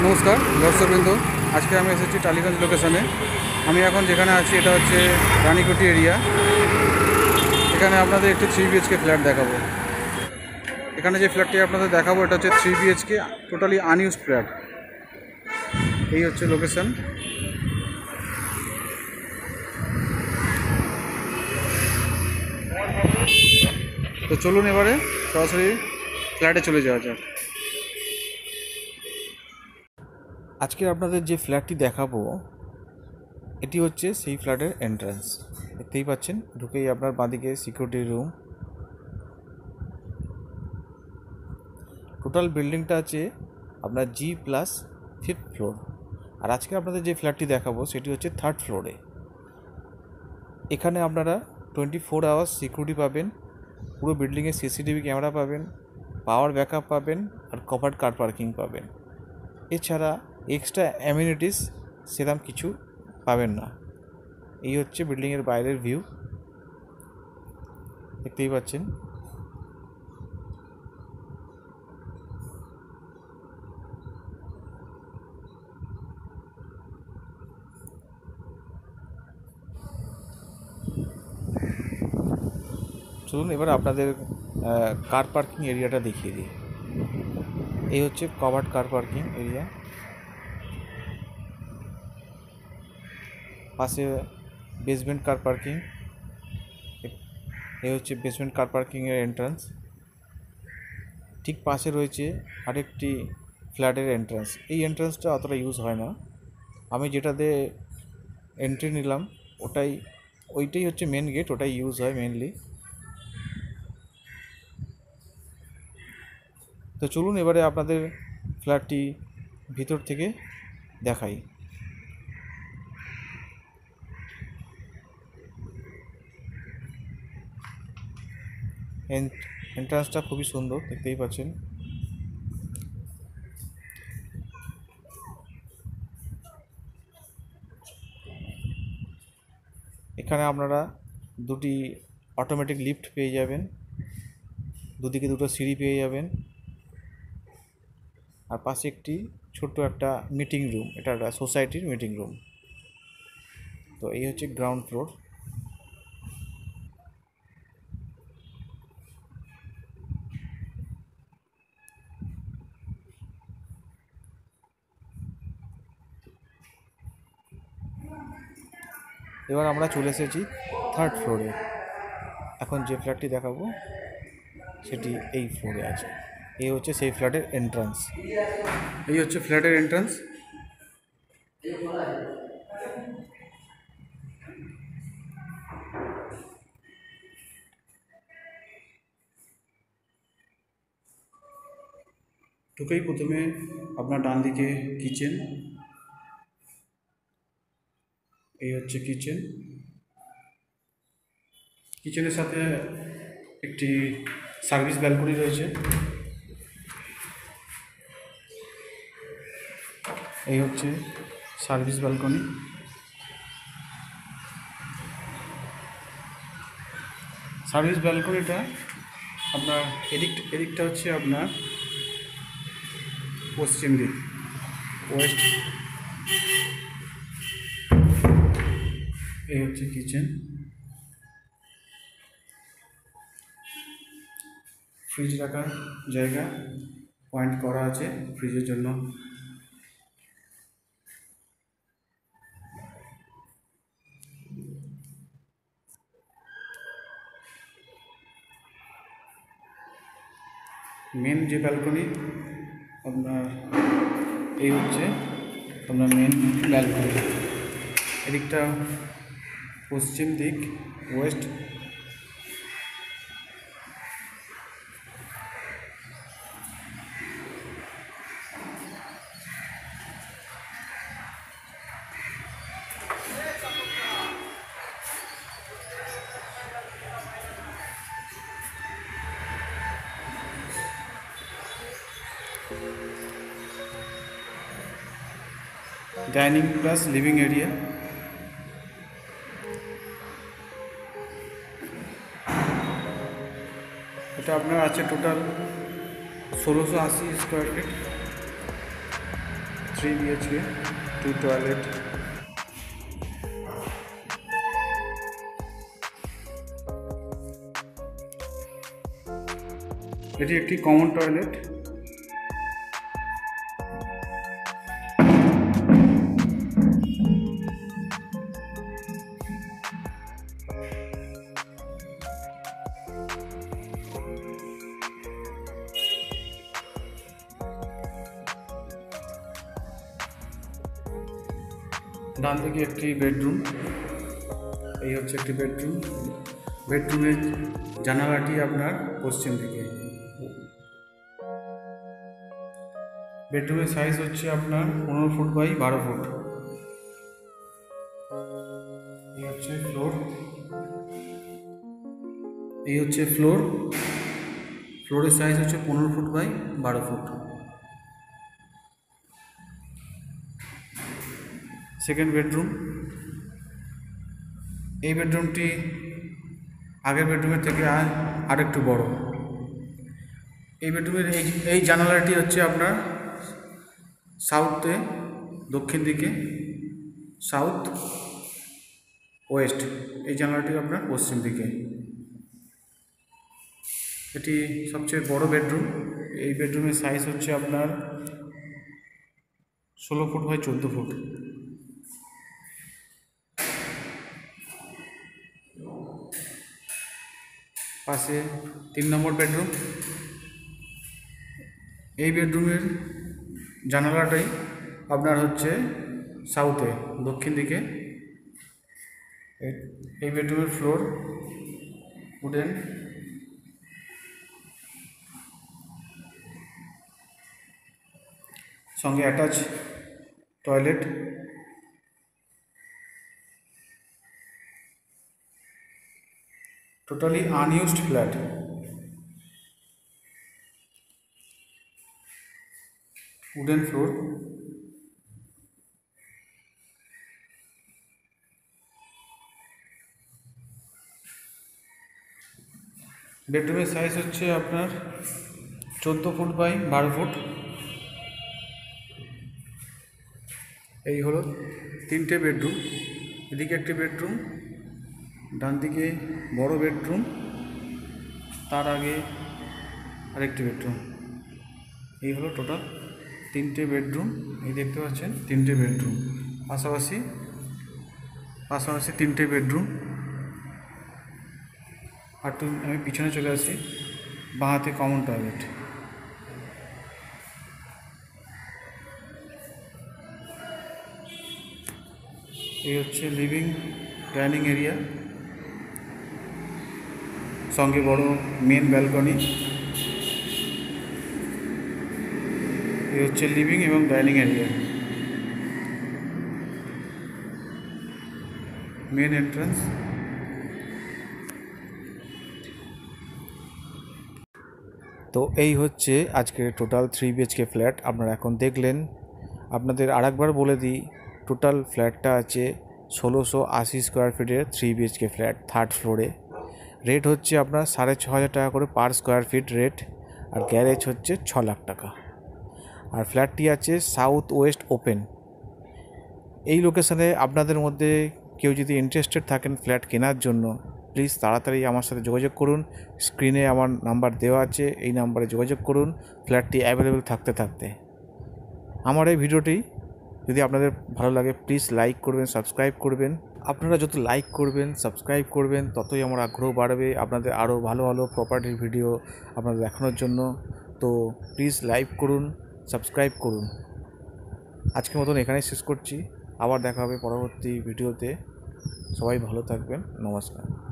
नमस्कार दर्शकबिंदु आज के हमें एसेছি টালিগঞ্জ लोकेशने हमें এখন যেখানে আছি এটা হচ্ছে রানীকুটি এরিয়া। এখানে আপনাদের একটি 3 BHK ফ্ল্যাট দেখাবো। এখানে যে ফ্ল্যাটটি আপনাদের দেখাবো এটা হচ্ছে 3 BHK টোটালি আনইউজড ফ্ল্যাট। এই হচ্ছে লোকেশন। তো চলুন এবারে সরাসরি ফ্ল্যাটে চলে যাওয়া যাক। আজকে আপনাদের যে ফ্ল্যাটটি দেখাবো এটি হচ্ছে সেই ফ্ল্যাটের এন্ট্রান্স। দেখতেই পাচ্ছেন ঢুকেই আপনার বাঁদিকে সিকিউরিটি রুম। টোটাল বিল্ডিংটা আছে আপনার G+5th ফ্লোর। আর আজকে আপনাদের যে ফ্ল্যাটটি দেখাবো সেটি হচ্ছে 3rd ফ্লোরে। এখানে আপনারা 24 আওয়ার্স সিকিউরিটি পাবেন, পুরো বিল্ডিংয়ে CCTV ক্যামেরা পাবেন, পাওয়ার ব্যাকআপ পাবেন আর কভার্ড কার পার্কিং পাবেন। এছাড়া এক্সট্রা অ্যামিউনিটিস সেরকম কিছু পাবেন না। এই হচ্ছে বিল্ডিংয়ের বাইরের ভিউ, দেখতেই পাচ্ছেন। চলুন এবার আপনাদের কার পার্কিং এরিয়াটা দেখিয়ে দিই। এই হচ্ছে কভার্ড কার পার্কিং এরিয়া, পাশে বেসমেন্ট কার পার্কিং। এই হচ্ছে বেসমেন্ট কার পার্কিংয়ের এন্ট্রান্স। ঠিক পাশে রয়েছে আরেকটি ফ্ল্যাটের এন্ট্রান্স। এই এন্ট্রান্সটা অতটা ইউজ হয় না, আমি যেটাতে এন্ট্রি নিলাম ওইটাই হচ্ছে মেন গেট, ওটাই ইউজ হয় মেনলি। তো চলুন এবারে আপনাদের ফ্ল্যাটটি ভিতর থেকে দেখাই। এন্ট্রান্সটা খুবই সুন্দর, দেখতেই পাচ্ছেন। এখানে আপনারা দুটি অটোমেটিক লিফট পেয়ে যাবেন, দুদিকে দুটো সিঁড়ি পেয়ে যাবেন আর পাশে একটি ছোট্ট একটা মিটিং রুম, এটা একটা সোসাইটির মিটিং রুম। তো এই হচ্ছে গ্রাউন্ড ফ্লোর। এবার আমরা চলে এসেছি 3rd ফ্লোরে। এখন যে ফ্ল্যাটটি দেখাবো সেটি এই ফ্লোরে আছে। এই হচ্ছে সেই ফ্ল্যাটের এন্ট্রান্স। এই হচ্ছে ফ্ল্যাটের এন্ট্রান্স। ঢুকেই প্রথমে আপনার ডান দিকে কিচেন। এই হচ্ছে কিচেন। কিচেনের সাথে একটি সার্ভিস ব্যালকনি রয়েছে। এই হচ্ছে সার্ভিস ব্যালকনি। সার্ভিস ব্যালকনিটা আপনার এদিকটা হচ্ছে আপনার পশ্চিম দিক, ওয়েস্ট। এই হচ্ছে কিচেন। ফ্রিজ রাখার জায়গা পয়েন্ট করা আছে ফ্রিজের জন্য। মেন যে ব্যালকনি আপনার, এই হচ্ছে আপনার মেন ব্যালকনি। এদিকটা পশ্চিম দিক, west. Dining plus living area. এটা আপনার আছে total 1680 square feet. 3 BHK, 2 toilet. এটি একটি কমন টয়লেট। ডান দিকে একটি বেডরুম, এই হচ্ছে একটি বেডরুম। বেডরুমের জানালাটি আপনার পশ্চিম দিকে। বেডরুমের সাইজ হচ্ছে আপনার 15 ফুট বাই 12 ফুট। এই হচ্ছে ফ্লোর, এই হচ্ছে ফ্লোর। ফ্লোরের সাইজ হচ্ছে 15 foot by 12 foot. Second bedroom, এই বেডরুমটি আগের বেডরুমের থেকে আর একটু বড়। এই বেডরুমের এই জানালাটি হচ্ছে আপনার সাউথে, দক্ষিণ দিকে, সাউথ ওয়েস্ট। এই জানালাটি আপনার পশ্চিম দিকে। এটি সবচেয়ে বড় বেডরুম। এই বেডরুমের সাইজ হচ্ছে আপনার 16 ফুট বাই 14 ফুট। পাশে 3 নম্বর বেডরুম। এই বেডরুমের জানালাটাই আপনার হচ্ছে সাউথে, দক্ষিণ দিকে। এই বেডরুমের ফ্লোর উডেন। সঙ্গে attach toilet. Totally unused flat. Wooden floor. Bedroom size होच्छे आपनार 14 ফুট বাই 12 ফুট। यही हलो 3টে बेडरूम। एदिके एकटी बेडरूम, ডান দিকে বড় বেডরুম, তার আগে আরেকটি বেডরুম। এই হলো টোটাল 3টে বেডরুম। এই দেখতে পাচ্ছেন 3টে বেডরুম পাশাপাশি 3টে বেডরুম। আর আমি পিছনে চলে আসি। বাঁ হাতে কমন টয়লেট। এই হচ্ছে লিভিং ডাইনিং এরিয়া, সঙ্গে বড় মেন ব্যালকনি। এই হচ্ছে লিভিং এবং ডাইনিং এরিয়া, মেন এন্ট্রান্স। তো এই হচ্ছে আজকে টোটাল 3 BHK ফ্ল্যাট আপনারা এখন দেখলেন। আপনাদের আরেকবার বলে দিই, টোটাল ফ্ল্যাটটা আছে 1680 স্কোয়ার ফিটের 3 BHK ফ্ল্যাট, 3rd ফ্লোরে। রেট হচ্ছে আপনার 6500 টাকা করে পার স্কোয়ার ফিট রেট। আর গ্যারেজ হচ্ছে 6 লাখ টাকা। আর ফ্ল্যাটটি আছে সাউথ ওয়েস্ট ওপেন। এই লোকেশানে আপনাদের মধ্যে কেউ যদি ইন্টারেস্টেড থাকেন ফ্ল্যাট কেনার জন্য, প্লিজ তাড়াতাড়ি আমার সাথে যোগাযোগ করুন। স্ক্রিনে আমার নাম্বার দেওয়া আছে, এই নাম্বারে যোগাযোগ করুন ফ্ল্যাটটি অ্যাভেলেবেল থাকতে থাকতে। আমার এই ভিডিওটি যদি আপনাদের ভালো লাগে, প্লিজ লাইক করবেন, সাবস্ক্রাইব করবেন। আপনারা যত লাইক করবেন, সাবস্ক্রাইব করবেন, ততই আমার আগ্রহ বাড়বে আপনাদের আরও ভালো ভালো প্রপার্টির ভিডিও আপনাদের দেখানোর জন্য। তো প্লিজ লাইক করুন, সাবস্ক্রাইব করুন। আজকের মতন এখানেই শেষ করছি। আবার দেখা হবে পরবর্তী ভিডিওতে। সবাই ভালো থাকবেন। নমস্কার।